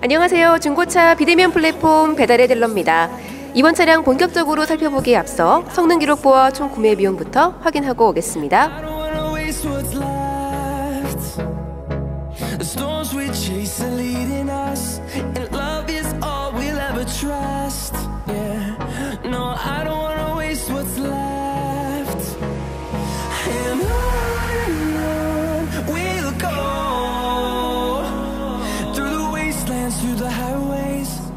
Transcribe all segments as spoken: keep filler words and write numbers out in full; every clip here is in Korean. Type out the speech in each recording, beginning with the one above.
안녕하세요. 중고차 비대면 플랫폼 배달의 딜러입니다. 이번 차량 본격적으로 살펴보기에 앞서 성능 기록부와 총 구매 비용부터 확인하고 오겠습니다.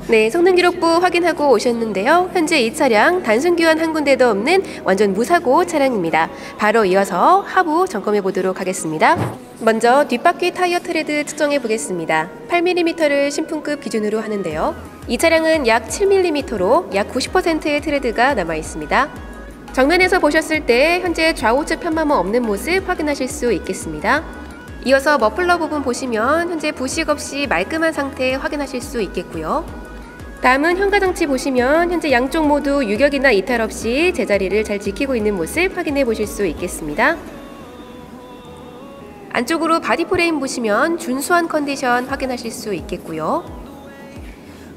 네, 성능 기록부 확인하고 오셨는데요. 현재 이 차량 단순 교환 한 군데도 없는 완전 무사고 차량입니다. 바로 이어서 하부 점검해 보도록 하겠습니다. 먼저 뒷바퀴 타이어 트레드 측정해 보겠습니다. 팔 밀리미터를 신품급 기준으로 하는데요. 이 차량은 약 칠 밀리미터로 약 구십 퍼센트의 트레드가 남아 있습니다. 정면에서 보셨을 때 현재 좌우측 편마모 없는 모습 확인하실 수 있겠습니다. 이어서 머플러 부분 보시면 현재 부식 없이 말끔한 상태 확인하실 수 있겠고요. 다음은 현가장치 보시면 현재 양쪽 모두 유격이나 이탈 없이 제자리를 잘 지키고 있는 모습 확인해 보실 수 있겠습니다. 안쪽으로 바디 프레임 보시면 준수한 컨디션 확인하실 수 있겠고요.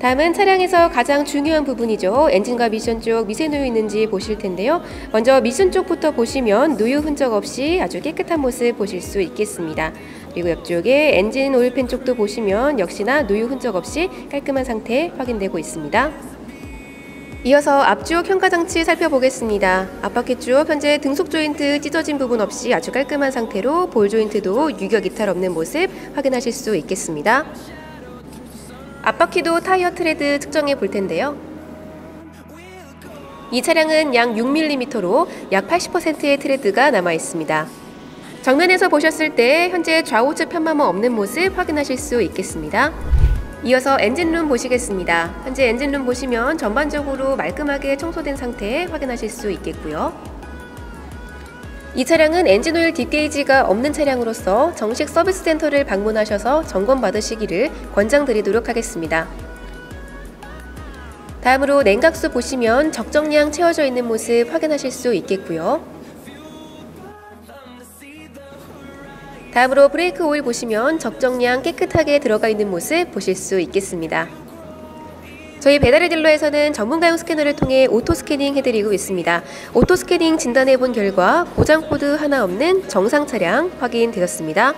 다음은 차량에서 가장 중요한 부분이죠. 엔진과 미션 쪽 미세 누유 있는지 보실 텐데요. 먼저 미션 쪽부터 보시면 누유 흔적 없이 아주 깨끗한 모습 보실 수 있겠습니다. 그리고 옆쪽에 엔진 오일팬 쪽도 보시면 역시나 누유 흔적 없이 깔끔한 상태 확인되고 있습니다. 이어서 앞쪽 현가장치 살펴보겠습니다. 앞바퀴 쪽 현재 등속 조인트 찢어진 부분 없이 아주 깔끔한 상태로 볼 조인트도 유격 이탈 없는 모습 확인하실 수 있겠습니다. 앞바퀴도 타이어 트레드 측정해 볼 텐데요. 이 차량은 약 육 밀리미터로 약 팔십 퍼센트의 트레드가 남아 있습니다. 정면에서 보셨을 때 현재 좌우측 편마모 없는 모습 확인하실 수 있겠습니다. 이어서 엔진룸 보시겠습니다. 현재 엔진룸 보시면 전반적으로 말끔하게 청소된 상태 확인하실 수 있겠고요. 이 차량은 엔진오일 딥게이지가 없는 차량으로서 정식 서비스 센터를 방문하셔서 점검 받으시기를 권장드리도록 하겠습니다. 다음으로 냉각수 보시면 적정량 채워져 있는 모습 확인하실 수 있겠고요. 다음으로 브레이크 오일 보시면 적정량 깨끗하게 들어가 있는 모습 보실 수 있겠습니다. 저희 배달의 딜러에서는 전문가용 스캐너를 통해 오토 스캐닝 해드리고 있습니다. 오토 스캐닝 진단해본 결과 고장 코드 하나 없는 정상 차량 확인되었습니다.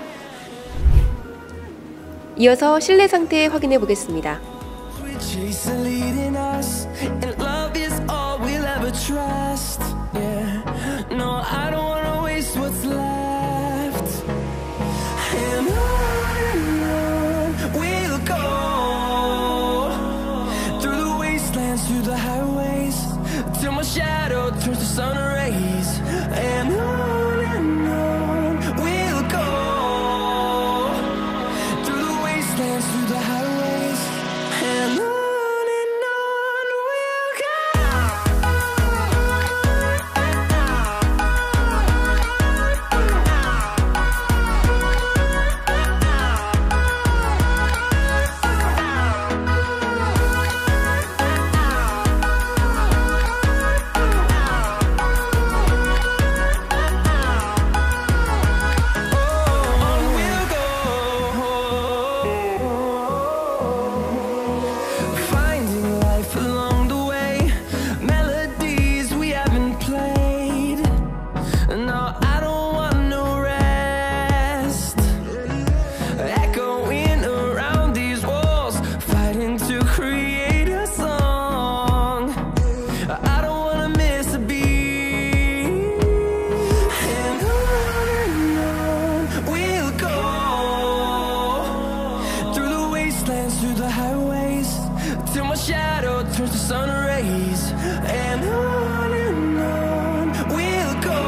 이어서 실내 상태 확인해 보겠습니다. Through the highways till my shadow turns to sun rays and on and on we'll go through the wastelands through the highways and on. Through the highways till my shadow turns to sun rays and on and on we'll go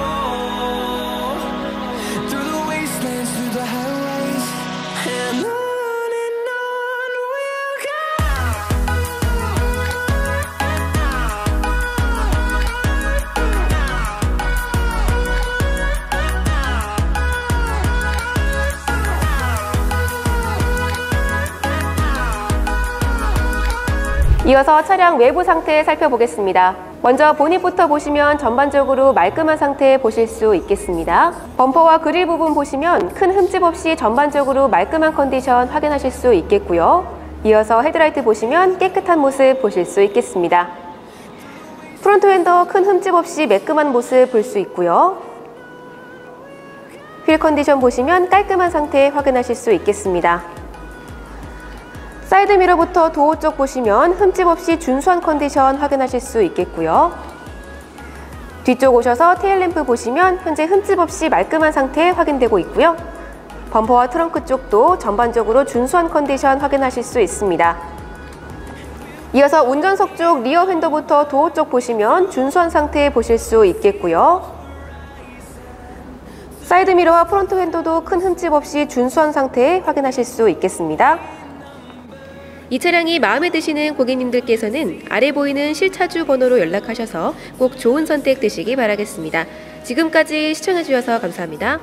through the wastelands through the highways and on. 이어서 차량 외부 상태 살펴보겠습니다. 먼저 보닛부터 보시면 전반적으로 말끔한 상태 보실 수 있겠습니다. 범퍼와 그릴 부분 보시면 큰 흠집 없이 전반적으로 말끔한 컨디션 확인하실 수 있겠고요. 이어서 헤드라이트 보시면 깨끗한 모습 보실 수 있겠습니다. 프론트 휀도 큰 흠집 없이 매끄만 모습 볼 수 있고요. 휠 컨디션 보시면 깔끔한 상태 확인하실 수 있겠습니다. 사이드 미러부터 도어 쪽 보시면 흠집 없이 준수한 컨디션 확인하실 수 있겠고요. 뒤쪽 오셔서 테일램프 보시면 현재 흠집 없이 말끔한 상태 확인되고 있고요. 범퍼와 트렁크 쪽도 전반적으로 준수한 컨디션 확인하실 수 있습니다. 이어서 운전석 쪽 리어 휀도부터 도어 쪽 보시면 준수한 상태 보실 수 있겠고요. 사이드 미러와 프론트 휀도도 큰 흠집 없이 준수한 상태 확인하실 수 있겠습니다. 이 차량이 마음에 드시는 고객님들께서는 아래 보이는 실차주 번호로 연락하셔서 꼭 좋은 선택 되시기 바라겠습니다. 지금까지 시청해주셔서 감사합니다.